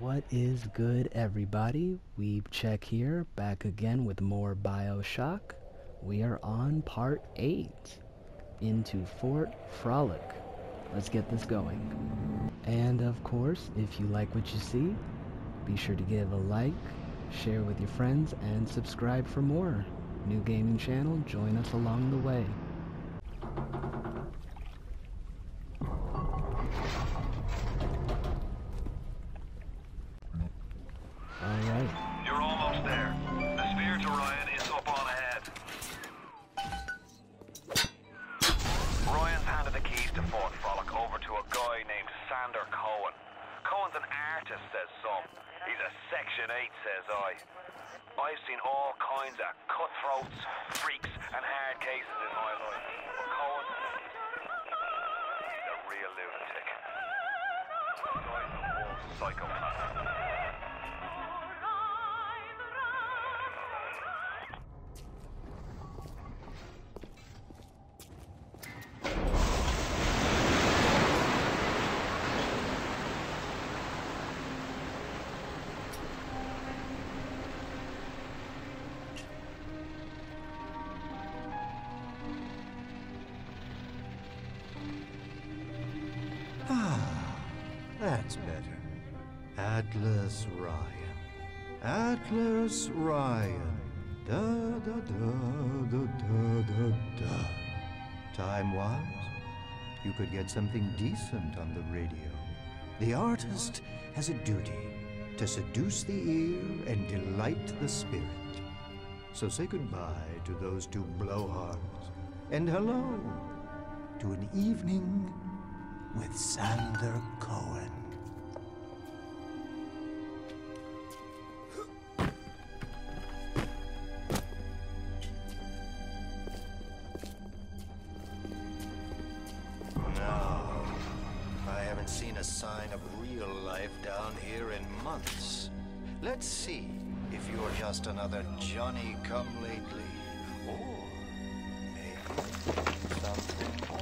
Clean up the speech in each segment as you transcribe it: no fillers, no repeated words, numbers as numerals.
What is good, everybody? WeebCheck here, back again with more BioShock. We are on part 8, into Fort Frolic. Let's get this going. And of course, if you like what you see, be sure to give a like, share with your friends, and subscribe for more. New gaming channel, join us along the way. Sander Cohen. Cohen's an artist, says some. He's a Section 8, says I. I've seen all kinds of cutthroats, freaks, and hard cases in my life. But Cohen, he's a real lunatic. Psychopath. That's better. Atlas Ryan. Atlas Ryan. Da da da da da da da. Time-wise, you could get something decent on the radio. The artist has a duty to seduce the ear and delight the spirit. So say goodbye to those two blowhards, and hello to an evening with Sander Cohen. No, I haven't seen a sign of real life down here in months. Let's see if you're just another Johnny come lately, or maybe something more.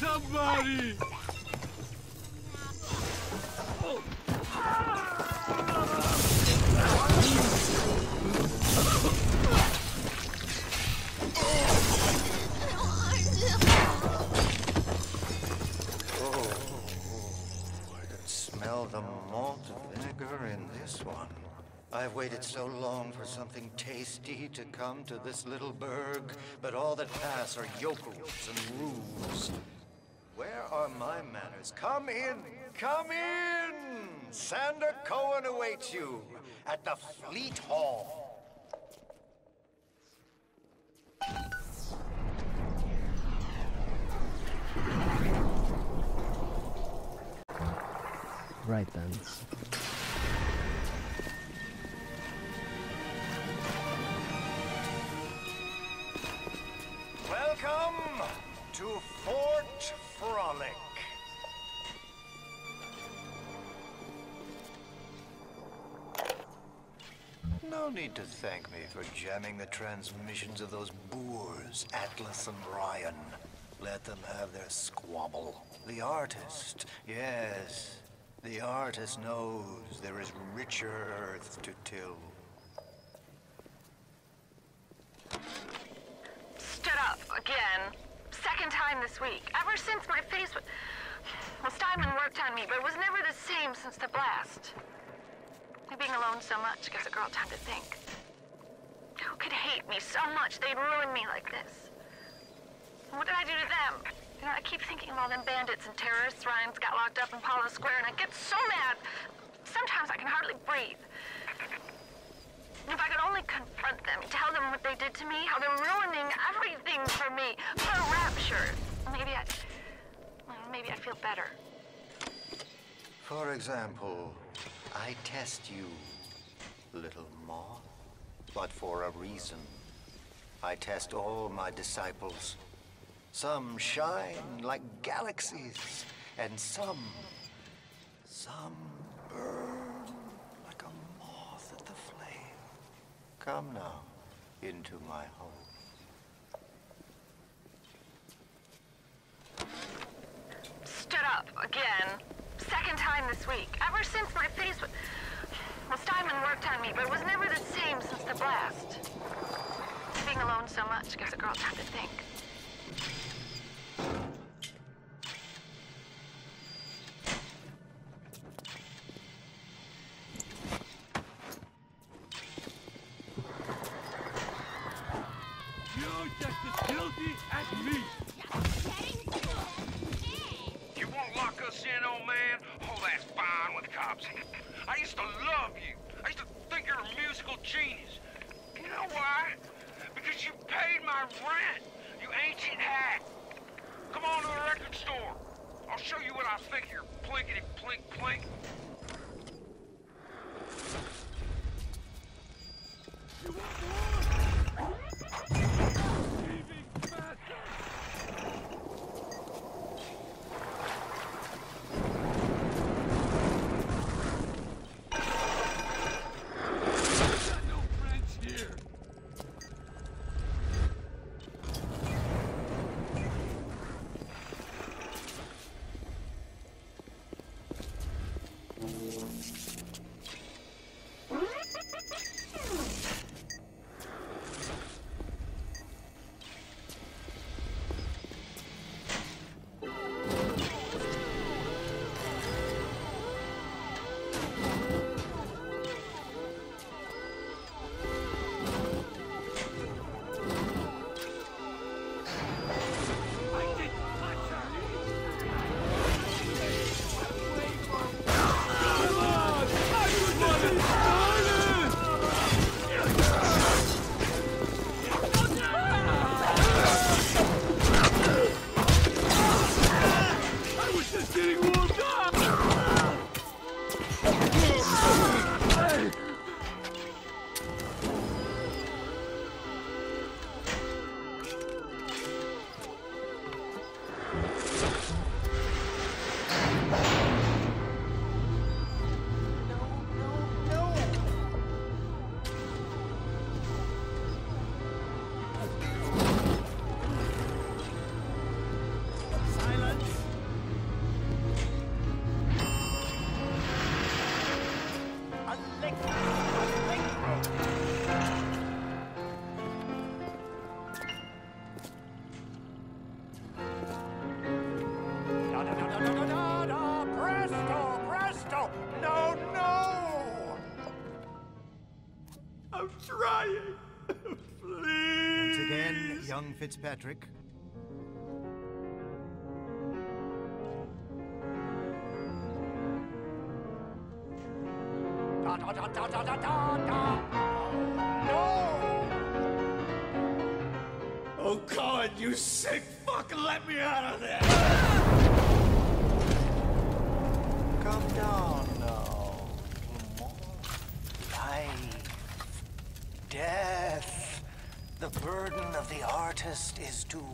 Somebody! I can smell the malt vinegar in this one. I've waited so long for something tasty to come to this little burg, but all that pass are yokels and roofs. Where are my manners? Come in! Come in! Sander Cohen awaits you at the Fleet Hall. Right then. Welcome to Fort Frolic. No need to thank me for jamming the transmissions of those boors, Atlas and Ryan. Let them have their squabble. The artist, yes, the artist knows there is richer earth to till. Again. Second time this week. Ever since my face was... Well, Steinman worked on me, but it was never the same since the blast. Being alone so much gives a girl time to think. hate me so much they'd ruin me like this. What did I do to them? You know, I keep thinking of all them bandits and terrorists Ryan's got locked up in Paulo Square, and I get so mad. Sometimes I can hardly breathe. If I could only confront them, tell them what they did to me, how they're ruining everything for me, for Rapture, maybe I'd feel better. For example, I test you, little moth, but for a reason. I test all my disciples. Some shine like galaxies, and some burn like a moth at the flame. Come now into my home. Stood up again, second time this week. Ever since my face was... Well, Steinman worked on me, but it was never the same since the blast. Being alone so much gives a girl time to think. Fitzpatrick. Da, da, da, da, da, da, da. No! Oh God, you sick fuck, let me out of there! Come down now. Life. Death. The burden of the artist is to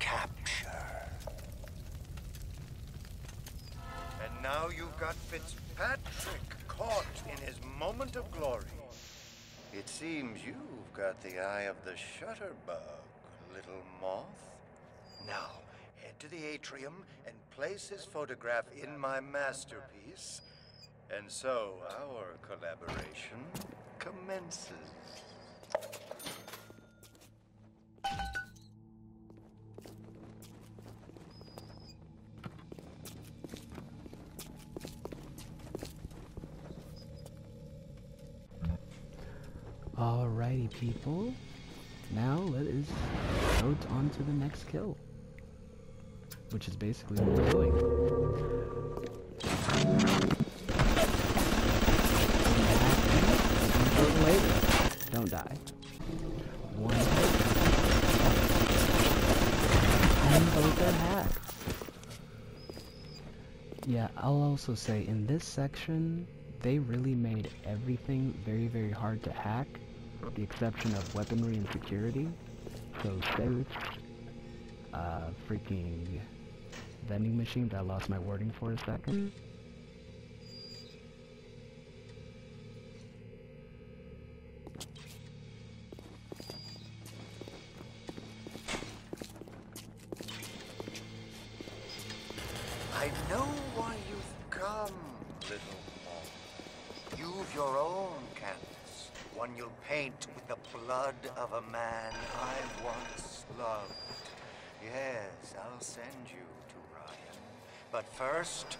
capture. And now you've got Fitzpatrick caught in his moment of glory. It seems you've got the eye of the shutterbug, little moth. Now, head to the atrium and place his photograph in my masterpiece. And so our collaboration commences. Alrighty, people. Now let us go on to the next kill, which is basically what we're doing. Later. Don't die. One. And both are hacked. Yeah, I'll also say in this section, they really made everything very, very hard to hack, with the exception of weaponry and security. So safe. Freaking vending machine that I lost my wording for a second. I know why you've come, little one. You've your own canvas, one you'll paint with the blood of a man I once loved. Yes, I'll send you to Ryan. But first,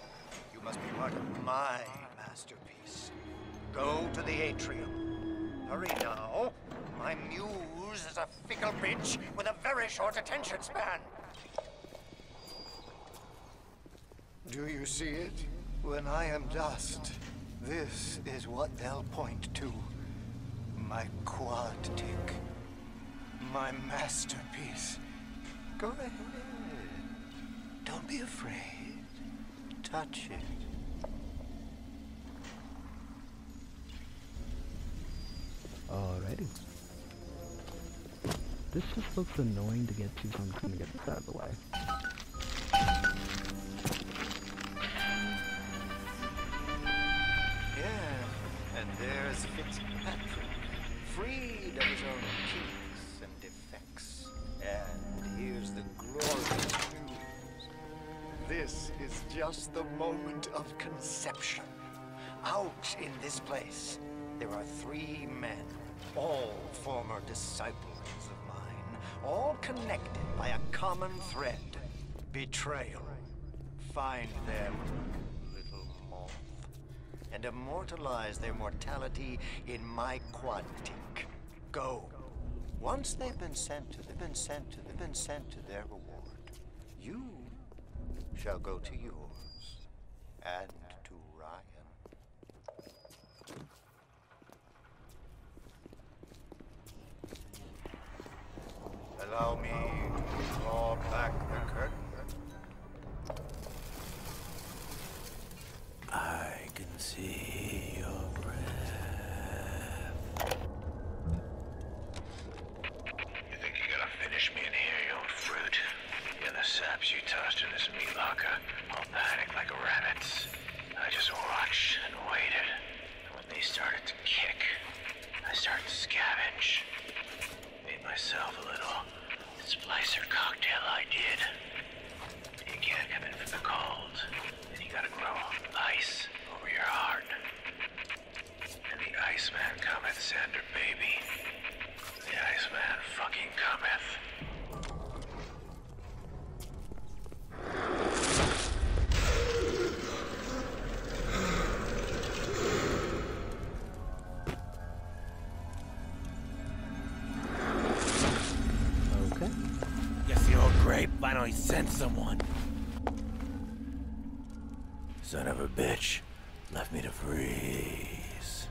you must be part of my masterpiece. Go to the atrium. Hurry now. My muse is a fickle bitch with a very short attention span. Do you see it? When I am dust, this is what they'll point to. My quad tick. My masterpiece. Go ahead. Don't be afraid. Touch it. Alrighty. This just looks annoying to get to, so I'm just gonna get this out of the way. Yeah, and there's Fitzpatrick, freed of his own kinks and defects. And here's the glorious news. This is just the moment of conception. Out in this place, there are three men, all former disciples of mine, all connected by a common thread, betrayal. Find them, little moth, and immortalize their mortality in my quadtic. Go. Once they've been sent to their reward, you shall go to yours and to Ryan. Allow me to draw back the curtain. I can see your breath. You tossed in this meat locker, all panicked like rabbits. I just watched and waited. And when they started to kick, I started to scavenge. Made myself a little splicer cocktail I did. You can't come in from the cold, and you gotta grow ice over your heart. And the Iceman cometh, Sander baby. The Iceman fucking cometh. Finally sent someone. Son of a bitch left me to freeze.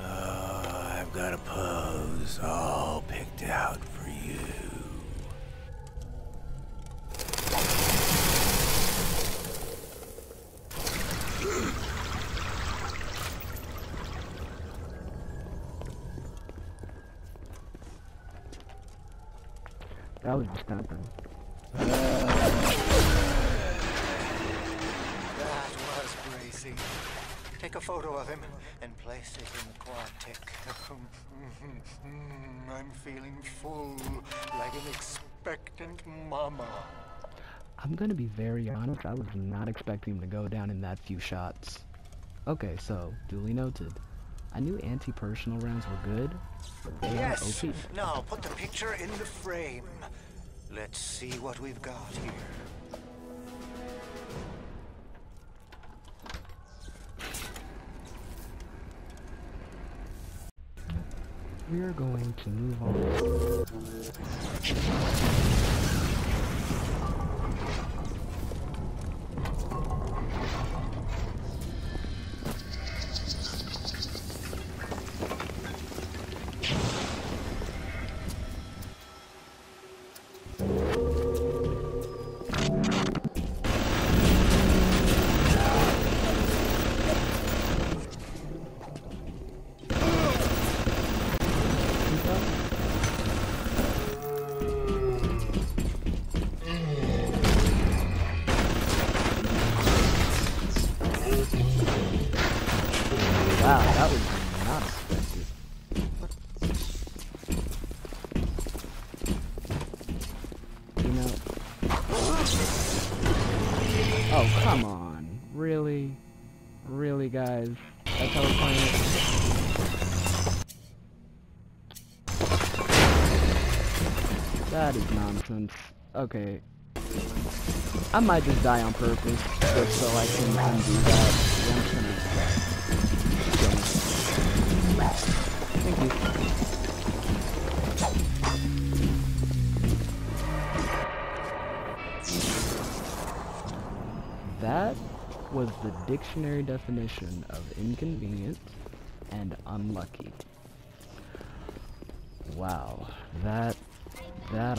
Oh, I've got a pose all picked out for you. That was just nothing. That was crazy. Take a photo of him and place it in the quartic. I'm feeling full, like an expectant mama. I'm gonna be very honest, I was not expecting him to go down in that few shots. Okay, so, duly noted. I knew anti-personal rounds were good, but they yes. Are OP. Now put the picture in the frame. Let's see what we've got here. we're going to move on. Okay, I might just die on purpose just so I can undo that. Thank you. That was the dictionary definition of inconvenient and unlucky. Wow, that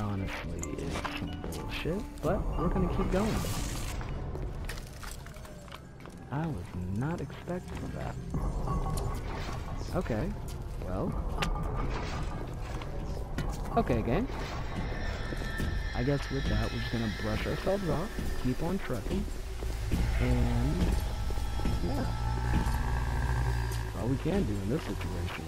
honestly is some bullshit, but we're gonna keep going. I was not expecting that. Okay, well... okay, gang. I guess with that, we're just gonna brush ourselves off, keep on trucking, and... yeah. That's all we can do in this situation.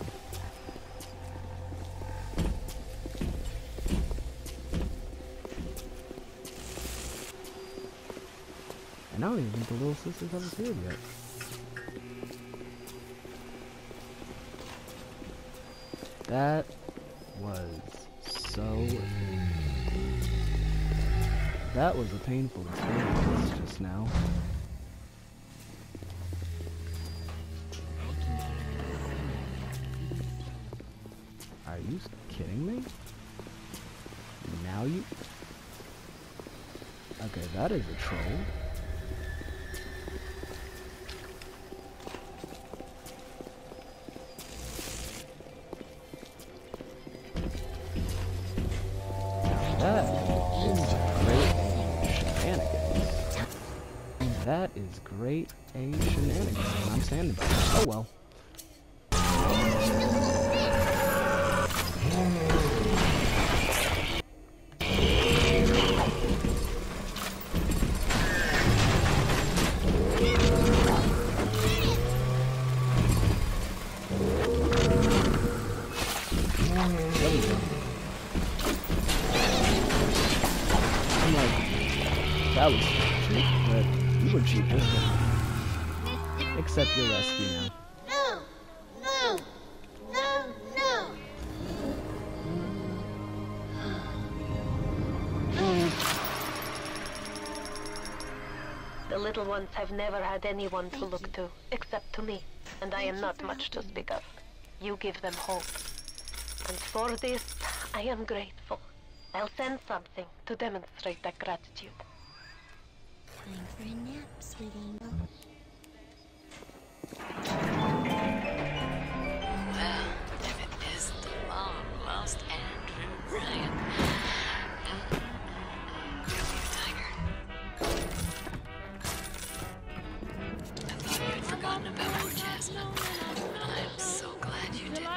I don't even think the little sister's ever appeared yet. That was so... that was a painful experience just now. Are you kidding me? Now you... okay, that is a troll. That is great a shenanigans, and I'm standing by it. Oh well. Except your rescue now. No! No! No! No! The little ones have never had anyone to look to, except to me, and I am not much to speak of. You give them hope. And for this, I am grateful. I'll send something to demonstrate that gratitude. Time for a nap, sweetie. Well, if it is the long lost Andrew Ryan. Tiger. I thought you had forgotten about poor Jasmine. I'm so glad you didn't.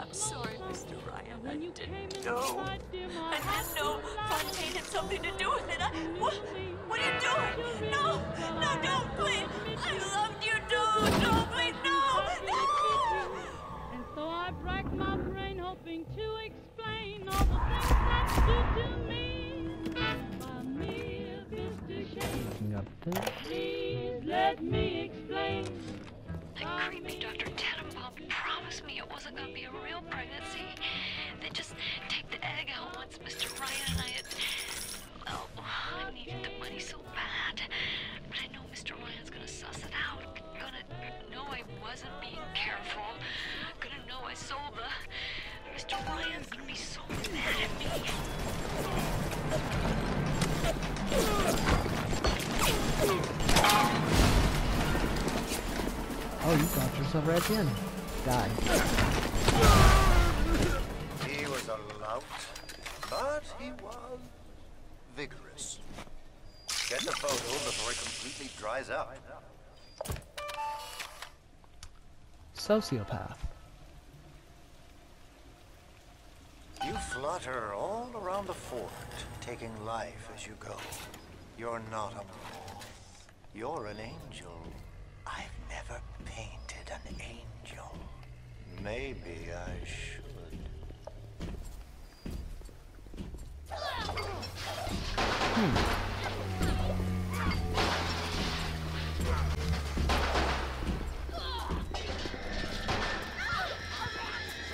I'm sorry, Mr. Ryan. I didn't know. I didn't know Fontaine had something to do with it. What are you doing? No, no, don't, please. I loved you, dude. No, please, no. No. And so I racked my brain hoping to explain all the things that you do to me. My mere misdirection. Please let me explain. That creepy Dr. Tenenbaum promised me it wasn't going to be a real pregnancy. They just take the egg out once Mr. Ryan and I had... oh, I needed the money so bad. But I know Mr. Ryan's going to suss it out. Going to know I wasn't being careful. Ryan's gonna be so mad at me. Oh, you got yourself right in. Die. He was a lout, but he was vigorous. Get the photo before it completely dries out. Sociopath. You flutter all around the fort, taking life as you go. You're not a moth. You're an angel. I've never painted an angel. Maybe I should.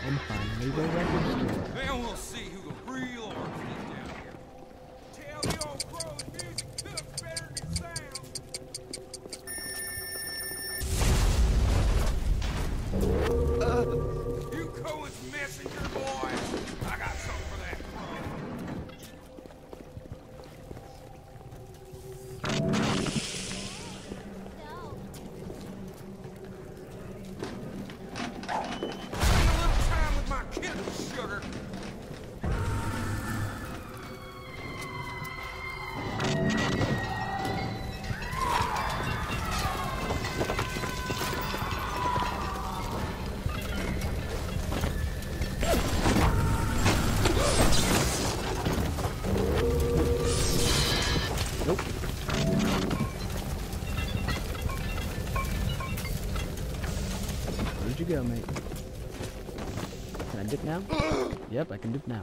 And finally, we're registered. And we'll see who the real orphan is down here. Tell the old bro the music took better than sound. You Cohen's messenger, boy. I got something for that, bro. Go, mate. Can I dip now? Yep, I can dip now.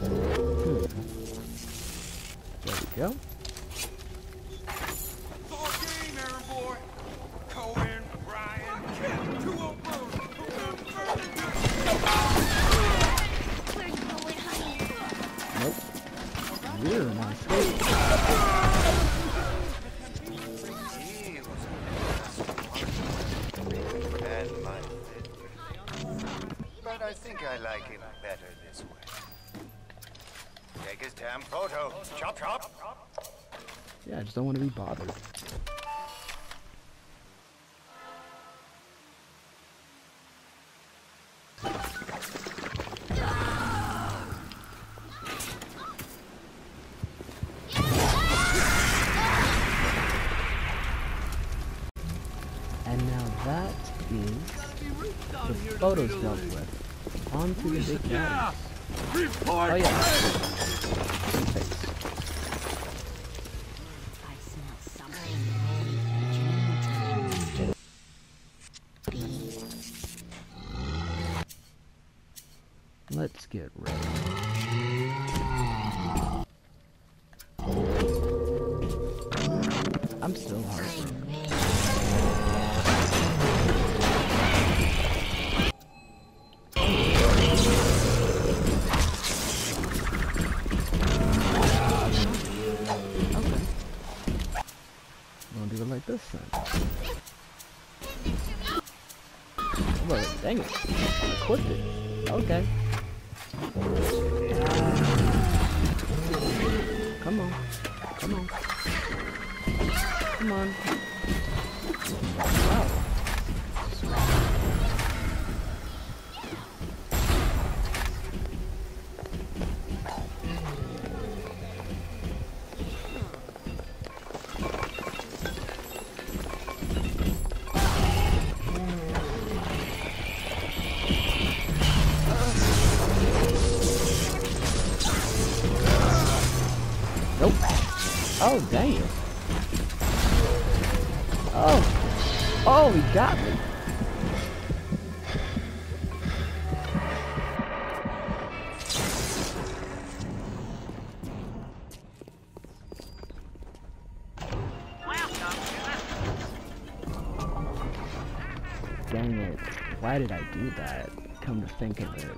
There we go. Full game, Aaron boy. Cohen, Ryan, Kevin, 2-0. We're in our face. But I think I like him better this way. Take his damn photo. Chop, chop. Yeah, I just don't want to be bothered. Photos dealt with. On to the big guys. Report! Oh yeah. I smell something. Let's get ready. I'm still heartbroken. This thing. Oh, dang it. I clipped it. Okay. Come on. Come on. Come on. Wow. Oh, damn. Oh. Oh, he got me. Dang it. Why did I do that? Come to think of it.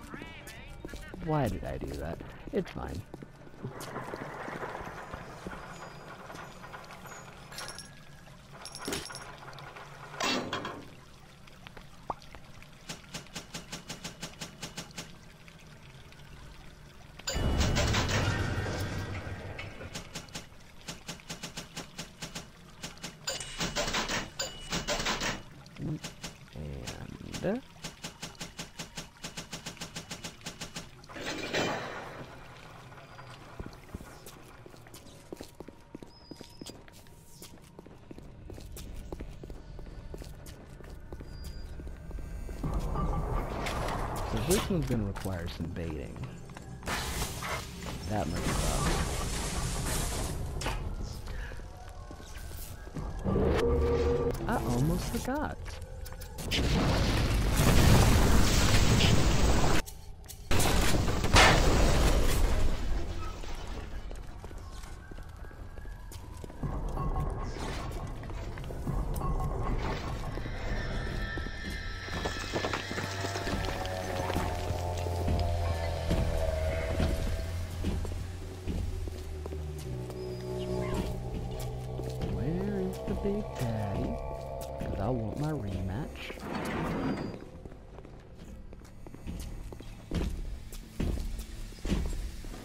Why did I do that? It's fine. there? So this one's gonna require some baiting. That much problem. I almost forgot. Where is the big daddy? I want my rematch.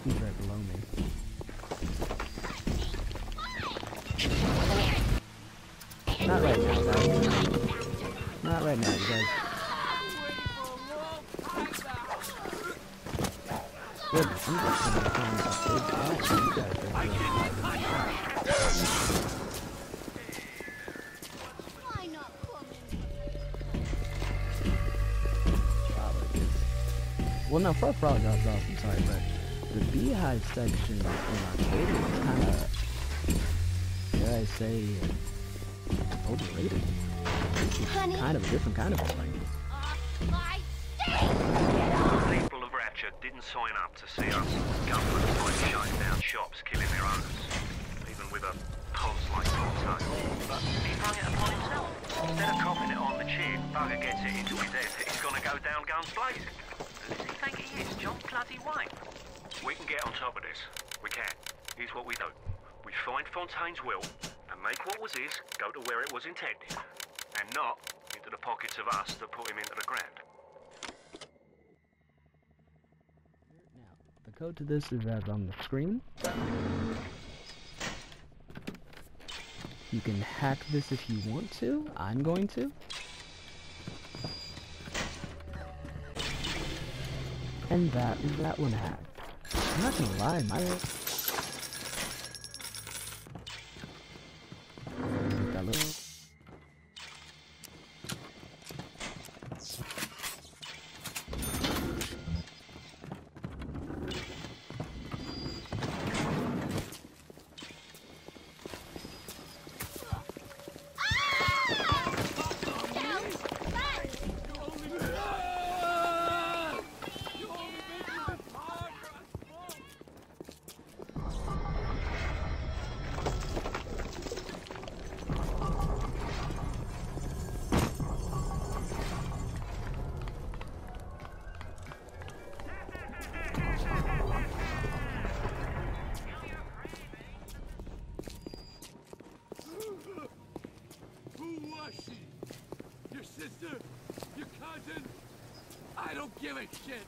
He's right below me. Not right now, guys. Not right now, guys. Good. Well, no, Fort Frolic got off, I'm sorry, but the beehive section in Arcadia is kind of, dare I say, overrated. It's kind of a different kind of thing. The people of Ratchet didn't sign up to see us. Government tried shutting down shops, killing their owners, even with a pulse like Ponto. But he brought it upon himself. Instead of copping it on the chin, bugger gets it into his head that he's gonna go down guns blazing. Think he is John bloody White. We can get on top of this. We can. Here's what we do. We find Fontaine's will and make what was his go to where it was intended. And not into the pockets of us that put him into the ground. Now, the code to this is as on the screen. You can hack this if you want to. I'm going to. And that is that one hack. I'm not gonna lie, I don't give a shit.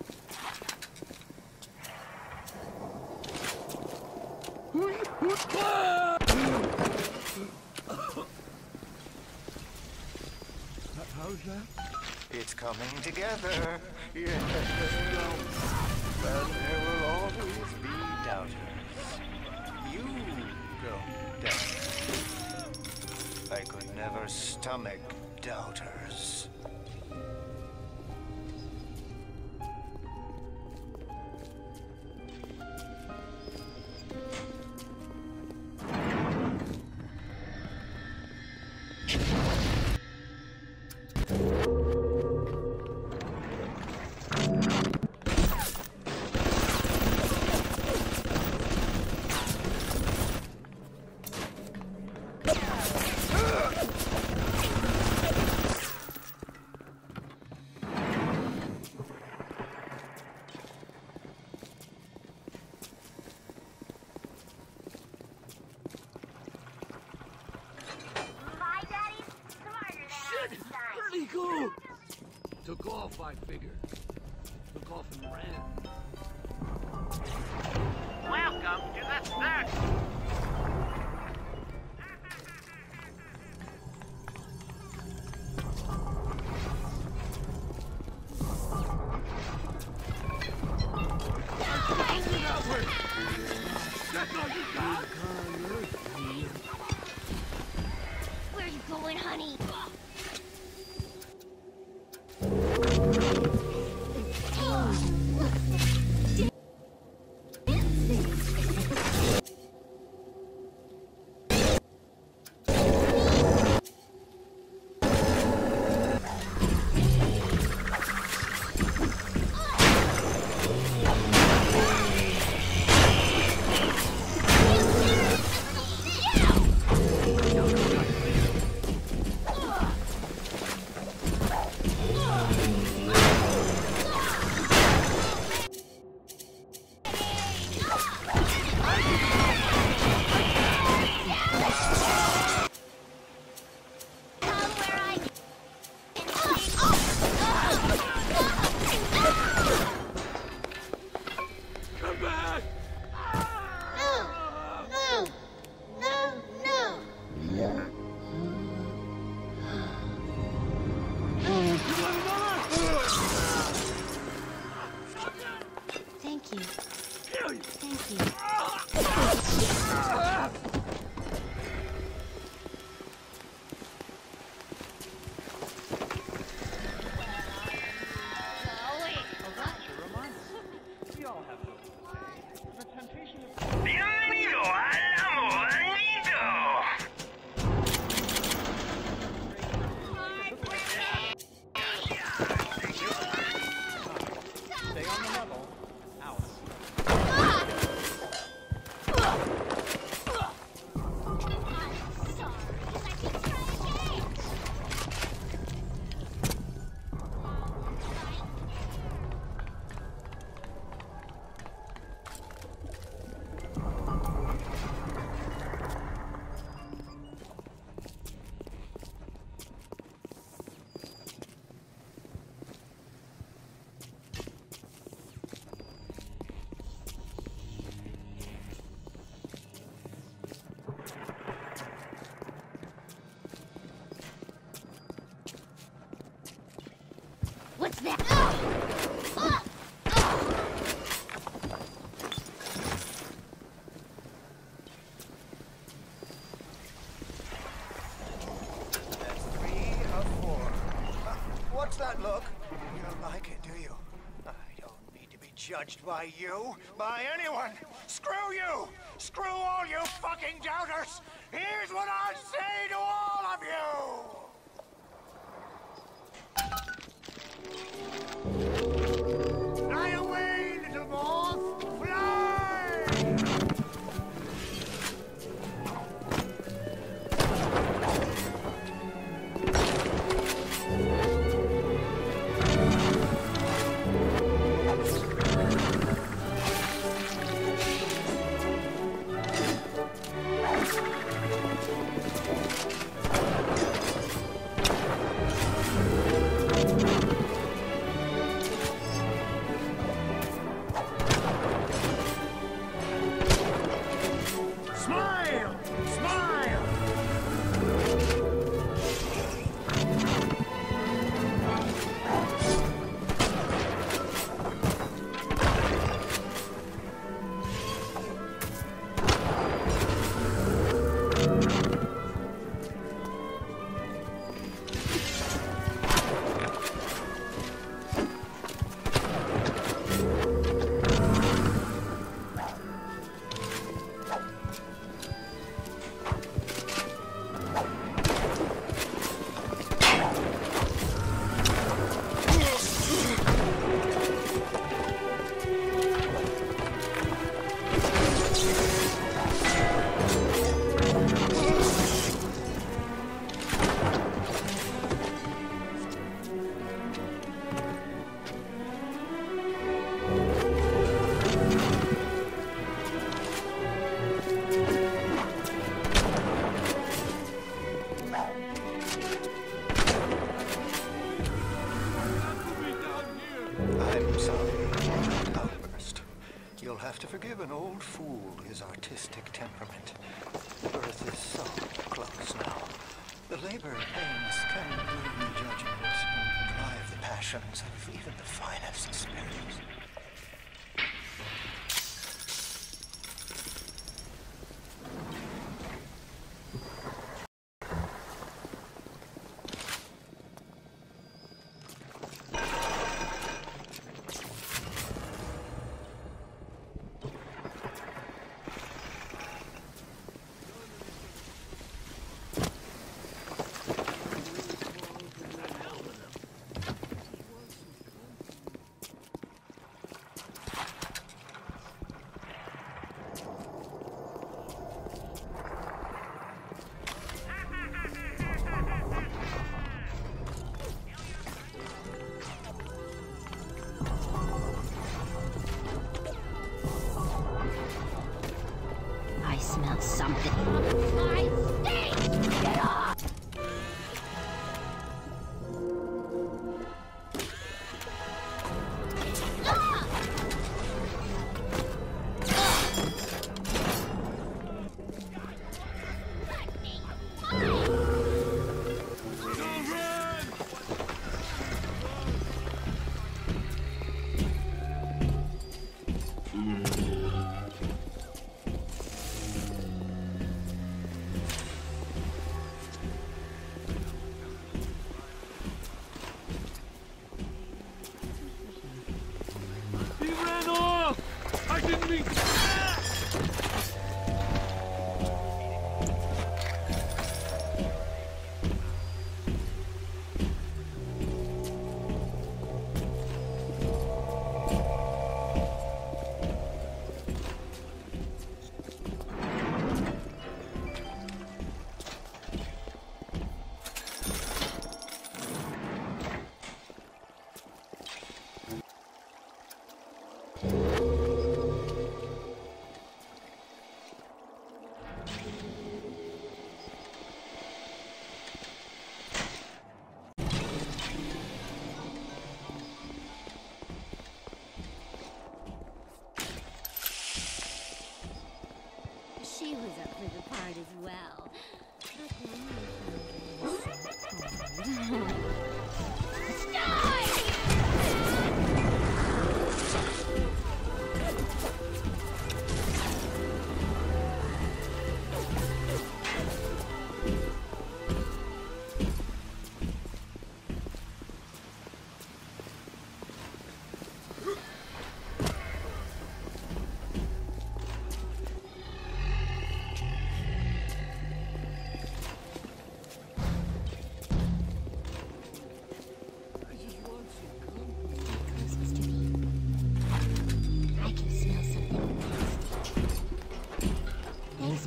How's that? It's coming together. Yes, no. But there will always be doubters. You don't doubt. I could never stomach doubters. Took off, I figure. Took off and ran. Welcome to the snack! Where are you going, honey? Judged by you, by anyone. Screw you! Screw all you fucking doubters! Here's what I say to all of you! smell something. I stink! Get off!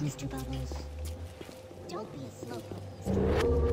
Mr. Bubbles, don't be a slowpoke, Mr. Bubbles.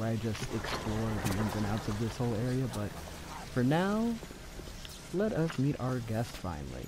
I just explore the ins and outs of this whole area, but for now, let us meet our guest finally.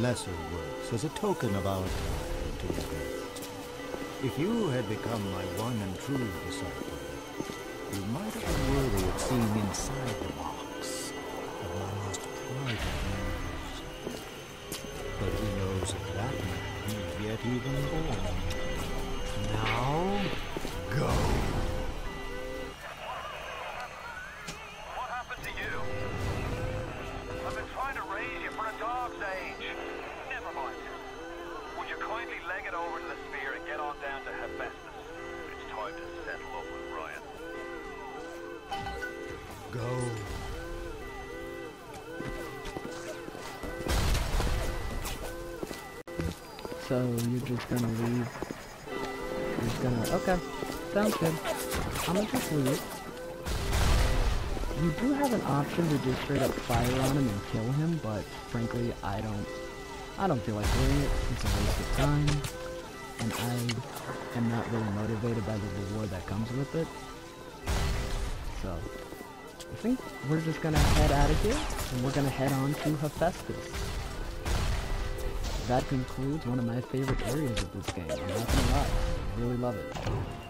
Lesser works as a token of our time to you. If you had become my one and true disciple, you might have been worthy of seeing inside the box of my most private memories. But who knows if that might be yet even born? Now, go! Okay, sounds good. I'm gonna just leave. You do have an option to just straight up fire on him and kill him, but frankly, I don't feel like doing it. It's a waste of time, and I am not really motivated by the reward that comes with it. So, I think we're just gonna head out of here, and we're gonna head on to Hephaestus. That concludes one of my favorite areas of this game, I'm not gonna lie. I really love it.